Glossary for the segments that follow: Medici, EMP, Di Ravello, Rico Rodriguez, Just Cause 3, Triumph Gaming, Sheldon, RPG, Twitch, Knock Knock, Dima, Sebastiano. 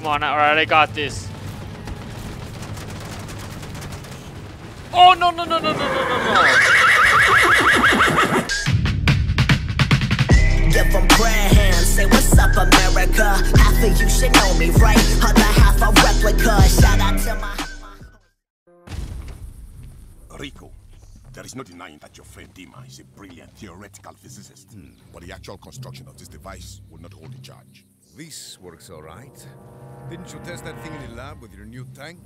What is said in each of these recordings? Come on, alright, I got this. Oh, no, no, no, no, no, no, no, no. Give them prayer hands, say what's up, America. Half of you should know me, right? Other half a replica. Shout out to my... Rico, there is no denying that your friend Dima is a brilliant theoretical physicist. But the actual construction of this device will not hold a charge. This works all right. Didn't you test that thing in the lab with your new tank?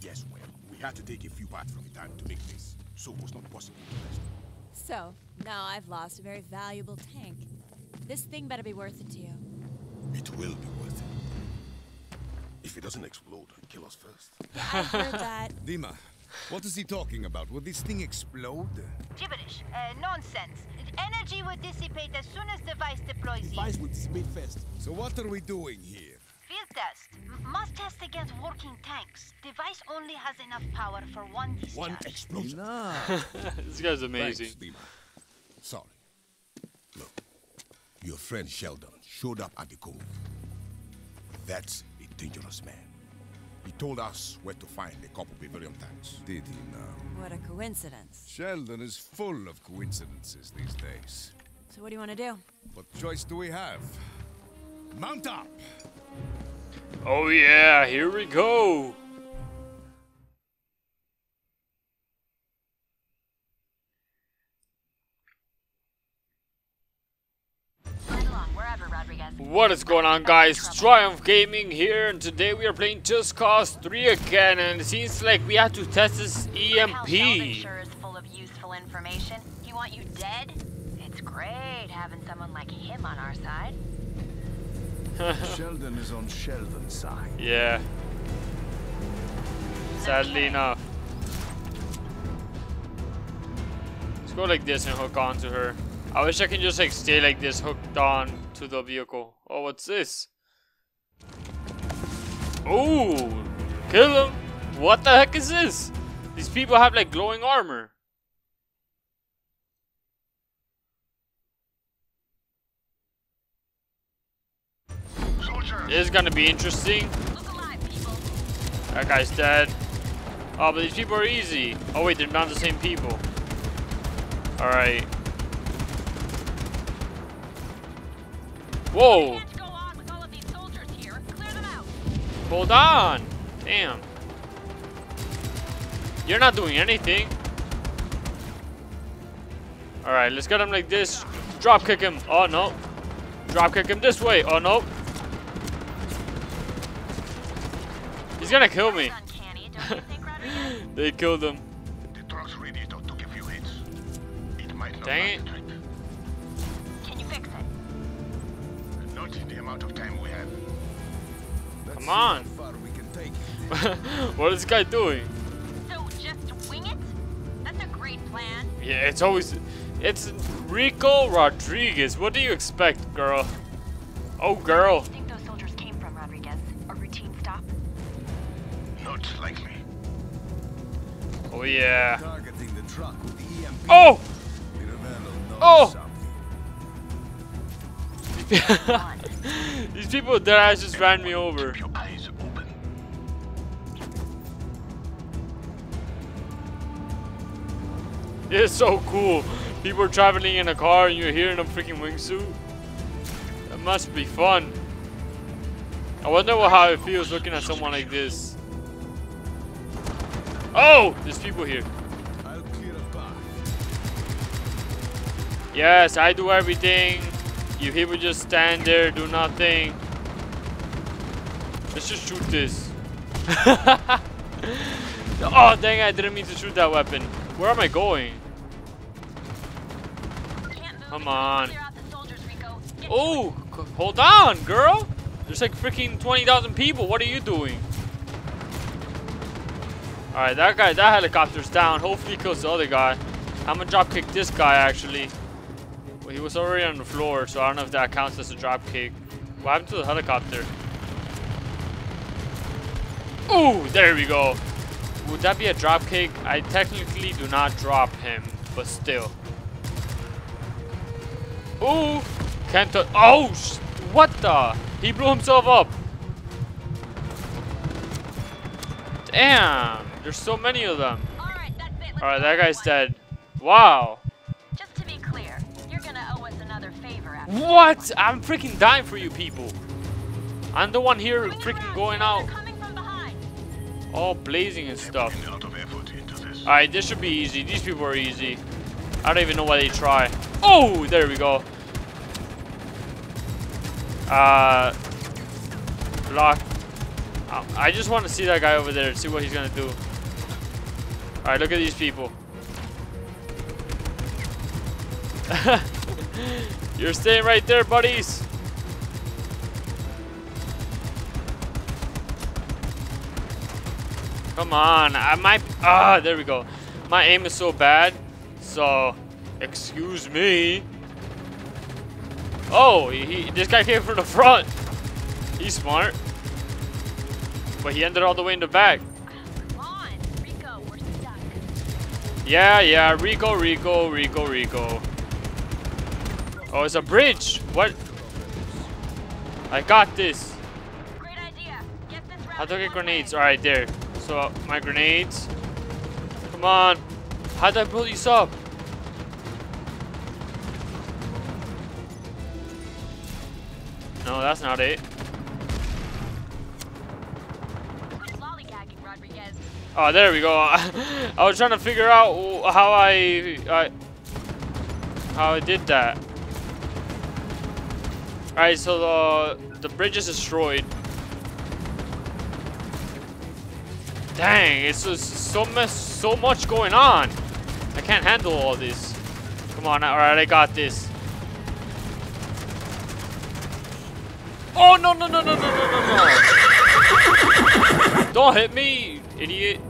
Yes, well, we had to take a few parts from the tank to make this, so it was not possible to test. So, now I've lost a very valuable tank. This thing better be worth it to you. It will be worth it. If it doesn't explode, it'll kill us first. Yeah, I heard that. Dima, what is he talking about? Will this thing explode? Gibberish. Nonsense. Energy will dissipate as soon as the device deploys you. The device will dissipate first. So what are we doing here? Field test. Must test against working tanks. Device only has enough power for one discharge. One explosion. No. This guy's amazing. Thanks, Dima. Sorry. Look, your friend Sheldon showed up at the cove. That's a dangerous man. He told us where to find a couple of vivarium tanks. Did he now? What a coincidence. Sheldon is full of coincidences these days. So what do you want to do? What choice do we have? Mount up! Oh yeah, here we go! What is going on, guys? Triumph Gaming here, and today we are playing Just Cause 3 again, and it seems like we have to test this EMP. Sure is full of useful information. He want you dead? It's great having someone like him on our side. Sheldon is on Sheldon's side. Yeah. Sadly enough. Let's go like this and hook onto her. I wish I can just like stay like this, hooked on to the vehicle. Oh, what's this? Oh, kill him! What the heck is this? These people have like glowing armor. This is gonna be interesting. Look alive, people. That guy's dead. Oh, but these people are easy. Oh wait, they're not the same people. All right. Whoa! We can't go on with all of these soldiers here. Clear them out. Hold on! Damn. You're not doing anything. All right, let's get him like this. Drop kick him. Oh no. Drop kick him this way. Oh no. He's gonna kill me. They killed him. The truck's radiator took a few hits. It might not. Dang it. Can you fix it? Not in the amount of time we have. Come on. What is this guy doing? So just wing it? That's a great plan. Yeah, it's always. It's Rico Rodriguez. What do you expect, girl? Oh, girl. Oh yeah. Targeting the truck with the EMP. Oh! Di Ravello knows something. These people their eyes just ran me over. Keep your eyes open. It's so cool. People are traveling in a car and you're here in a freaking wingsuit. That must be fun. I wonder how it feels looking at someone like this. Oh! There's people here. I'll clear a path. Yes, I do everything. You people just stand there, do nothing. Let's just shoot this. Oh, dang, I didn't mean to shoot that weapon. Where am I going? Come on. Oh, hold on, girl. There's like freaking 20,000 people. What are you doing? Alright, that guy, that helicopter's down. Hopefully he kills the other guy. I'm gonna drop kick this guy actually. Well, he was already on the floor, so I don't know if that counts as a drop kick. What happened to the helicopter? Ooh, there we go. Would that be a drop kick? I technically do not drop him, but still. Ooh, can't touch. Oh, what the? He blew himself up. Damn, there's so many of them. Alright, that's it. Alright, that guy's dead. Wow. Just to be clear, you're gonna owe us another favor after this. What? I'm freaking dying for you people. I'm the one here freaking going out. All blazing and stuff. Alright, this should be easy. These people are easy. I don't even know why they try. Oh, there we go. Block. I just want to see that guy over there, see what he's gonna do. Alright, look at these people. You're staying right there, buddies. Come on, I might. Ah, there we go. My aim is so bad, so excuse me. Oh, this guy came from the front. He's smart. But he ended all the way in the back. Come on, Rico, we're stuck. Yeah, Rico. Oh, it's a bridge. What? I got this. Great idea. Get this route. How do I get grenades? All right, there. So my grenades. Come on. How do I blow these up? No, that's not it. Oh, there we go. I was trying to figure out how I did that. All right, so the bridge is destroyed. Dang, it's just so much going on. I can't handle all this. Come on, all right, I got this. Oh no! Don't hit me, idiot.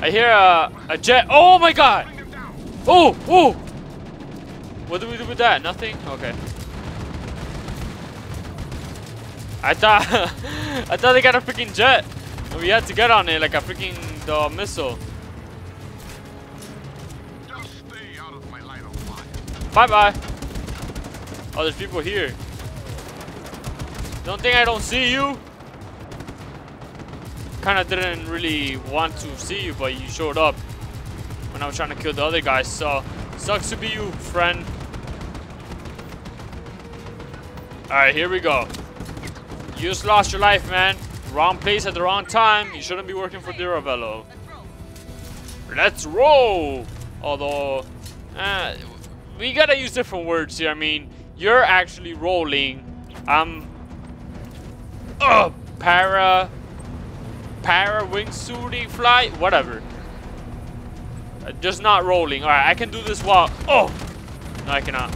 I hear a jet. Oh my god! Oh! What do we do with that? Nothing? Okay. I thought they got a freaking jet. And we had to get on it like a freaking missile. Just stay out of my line of fire. Bye. Oh, there's people here. Don't think I don't see you. Kind of didn't really want to see you, but you showed up when I was trying to kill the other guy, so sucks to be you, friend. Alright, here we go. You just lost your life, man. Wrong place at the wrong time. You shouldn't be working for Di Ravello. Let's roll! Although, we gotta use different words here. I mean, you're actually rolling. I'm para wingsuiting flight, whatever. Just not rolling. All right, I can do this while. Oh, no, I cannot.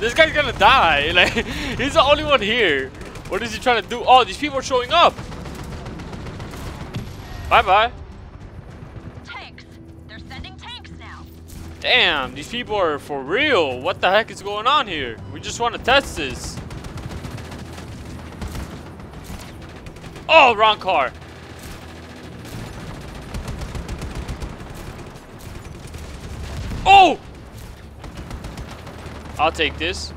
This guy's gonna die. Like, he's the only one here. What is he trying to do? Oh, these people are showing up. Bye. Tanks. They're sending tanks now. Damn, these people are for real. What the heck is going on here? We just want to test this. Oh, wrong car. Oh! I'll take this.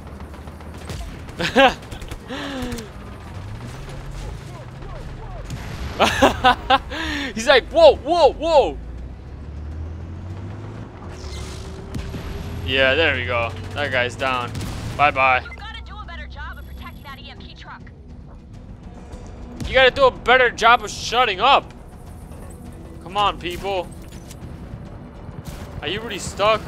He's like, whoa. Yeah, there we go. That guy's down. Bye. You gotta do a better job of shutting up. Come on, people. Are you really stuck?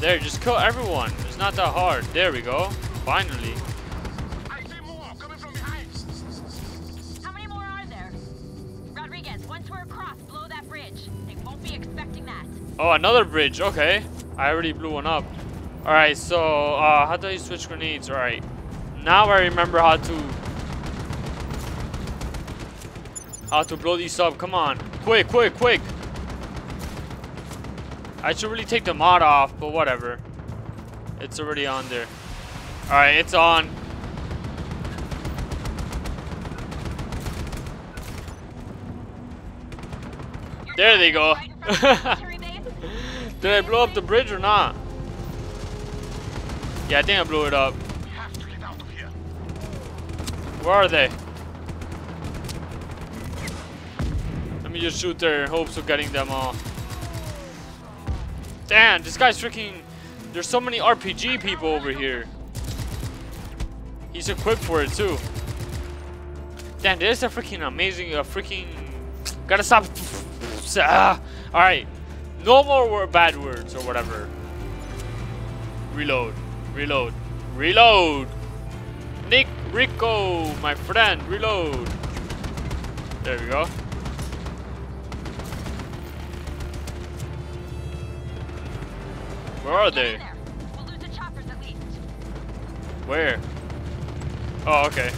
There, just kill everyone. It's not that hard. There we go. Finally. I see more coming from behind. How many more are there? Rodriguez, once we're across, blow that bridge. They won't be expecting that. Oh, another bridge. Okay. I already blew one up. Alright, so how do you switch grenades? Alright, now I remember how to blow these up. Come on, quick. I should really take the mod off, but whatever. It's already on there. Alright, it's on. There they go. Did I blow up the bridge or not? Yeah, I think I blew it up. We have to get out of here. Where are they? Let me just shoot there in hopes of getting them all. Damn, this guy's freaking... There's so many RPG people over here. He's equipped for it too. Damn, there's a freaking amazing... Gotta stop... Alright. No more bad words or whatever. Reload. Reload. Reload! Nick Rico, my friend, reload! There we go. Where are they? We'll lose the choppers at least. Where? Oh, okay.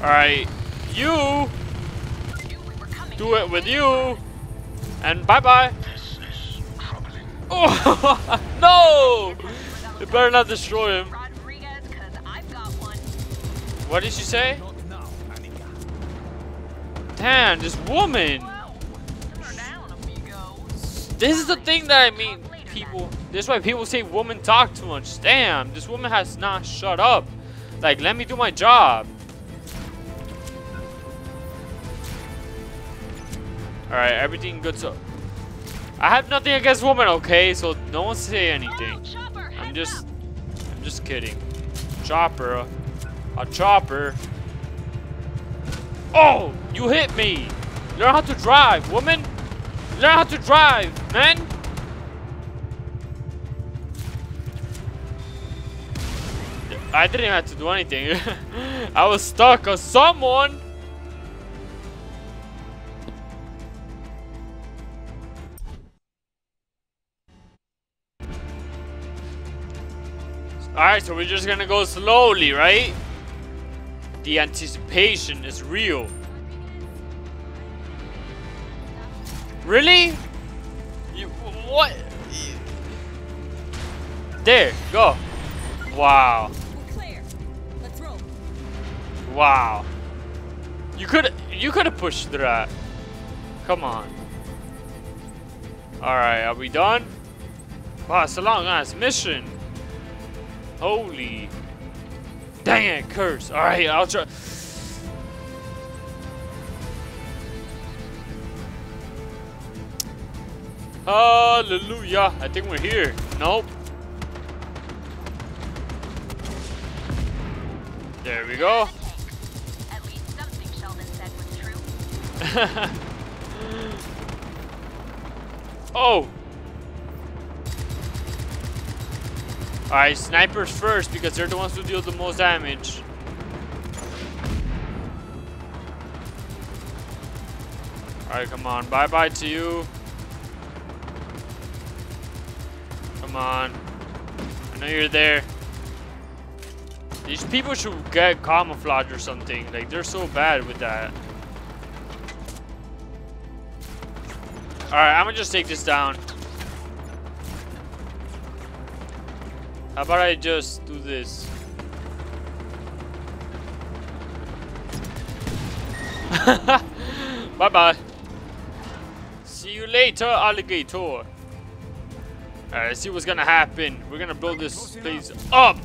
Alright. You! Do it with you! And bye-bye! Oh no! You better not destroy him. What did she say? Damn, this woman! This is the thing that I mean, people. This is why people say women talk too much. Damn, this woman has not shut up. Like, let me do my job. Alright, everything good so. I have nothing against women, okay? So don't say anything. I'm just kidding. Chopper, a chopper. Oh, you hit me. Learn how to drive, woman. Learn how to drive, man. I didn't have to do anything. I was stuck on someone. Alright, so we're just gonna go slowly, right? The anticipation is real. Really? You, what? There, go. Wow. Let's roll. Wow. You could have pushed through that. Come on. Alright, are we done? Wow, it's a long ass mission. Holy. Dang it, curse. Alright, I'll try. Hallelujah. I think we're here. Nope. There we go. At least something Sheldon said was true. Oh. Alright, snipers first because they're the ones who deal the most damage. Alright, come on. Bye bye to you. Come on. I know you're there. These people should get camouflaged or something. Like, they're so bad with that. Alright, I'm gonna just take this down. How about I just do this? Bye bye. See you later, alligator. Alright, let's see what's gonna happen. We're gonna blow this place up.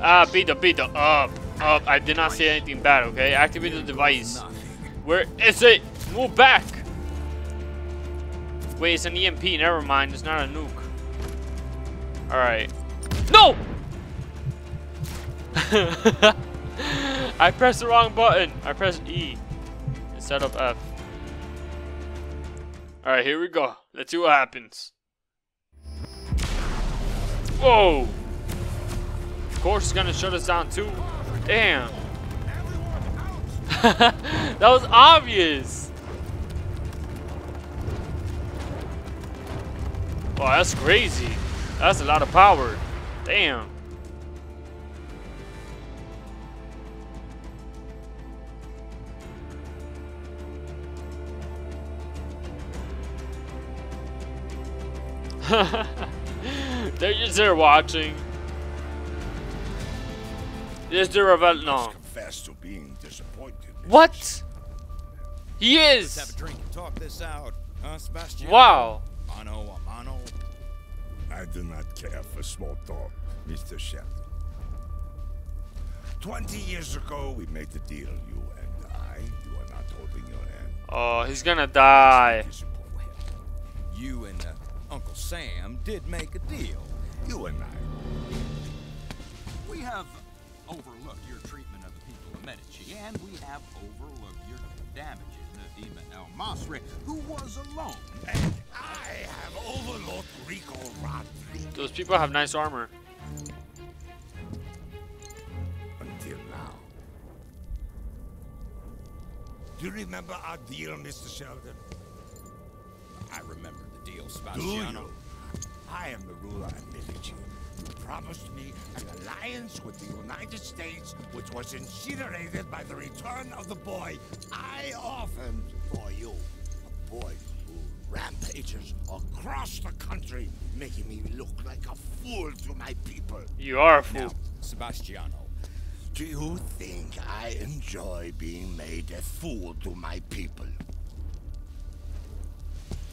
Ah, beat the up. I did not say anything bad, okay? Activate the device. Where is it? Move back. Wait, it's an EMP. Never mind. It's not a nuke. Alright. No! I pressed the wrong button. I pressed E instead of F. Alright, here we go. Let's see what happens. Whoa! Of course, it's gonna shut us down too. Damn. That was obvious. Oh, that's crazy. That's a lot of power. Damn. They're just there watching. This Di Ravello. No. What? He is. Have a drink and talk this out. Sebastiano. Wow. Mano a mano? I do not care for small talk, Mr. Sheldon. 20 years ago, we made the deal, you and I. You are not holding your hand. Oh, he's gonna die. You and Uncle Sam did make a deal. You and I. We have overlooked your treatment of the people of Medici, and we have overlooked your damages to Dima El Masri, who was alone. And I have overlooked Rico Rodriguez. Those people have nice armor. Until now. Do you remember our deal, Mr. Sheldon? I remember the deal, Sebastiano. I am the ruler of Medici. You promised me an alliance with the United States, which was incinerated by the return of the boy I orphaned for you. A boy who rampages across the country, making me look like a fool to my people. You are a fool. Now, Sebastiano, do you think I enjoy being made a fool to my people?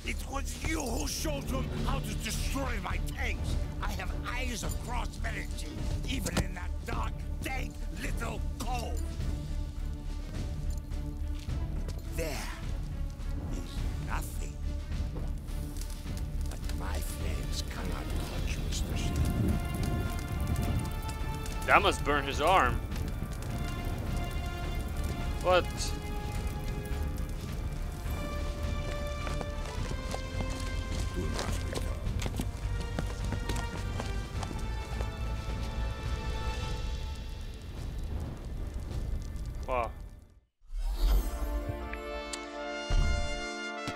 It was you who showed them how to destroy my tanks. I have eyes across Medici, even in that dark, dank little cove. There is nothing. But my flames cannot touch Mr. Sheldon. That must burn his arm. What? Wow.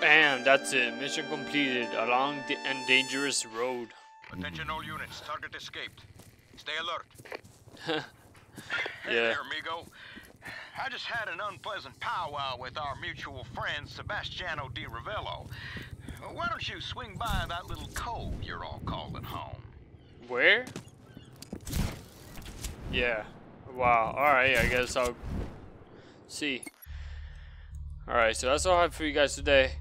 Bam, that's it. Mission completed along the dangerous road. Attention all units, target escaped. Stay alert. Hey there, amigo. I just had an unpleasant powwow with our mutual friend Sebastiano Di Ravello. Why don't you swing by that little cove you're all calling home? Where? Yeah. Wow. Alright, I guess I'll see. Alright, so that's all I have for you guys today.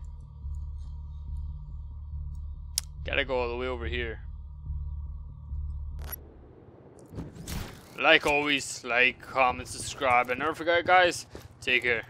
Gotta go all the way over here. Like always, like, comment, subscribe, and don't forget guys, take care.